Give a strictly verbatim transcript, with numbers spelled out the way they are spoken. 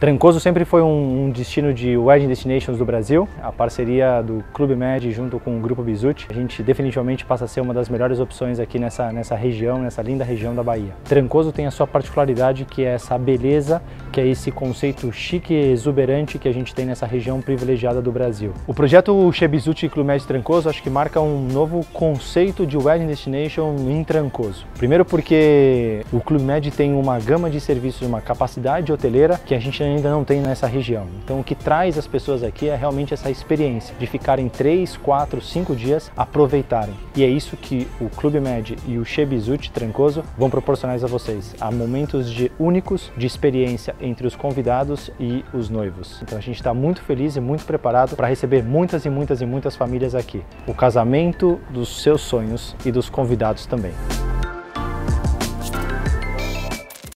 Trancoso sempre foi um destino de Wedding Destinations do Brasil. A parceria do Club Med junto com o Grupo Bisutti, a gente definitivamente passa a ser uma das melhores opções aqui nessa, nessa região, nessa linda região da Bahia. Trancoso tem a sua particularidade, que é essa beleza, que é esse conceito chique e exuberante que a gente tem nessa região privilegiada do Brasil. O projeto Chef Bisutti e Club Med Trancoso acho que marca um novo conceito de Wedding Destination em Trancoso. Primeiro porque o Club Med tem uma gama de serviços, uma capacidade hoteleira que a gente ainda não tem nessa região. Então o que traz as pessoas aqui é realmente essa experiência de ficarem três, quatro, cinco dias, aproveitarem. E é isso que o Club Med e o Chef Bisutti Trancoso vão proporcionar a vocês. Há momentos de únicos de experiência entre os convidados e os noivos. Então a gente está muito feliz e muito preparado para receber muitas e muitas e muitas famílias aqui. O casamento dos seus sonhos e dos convidados também.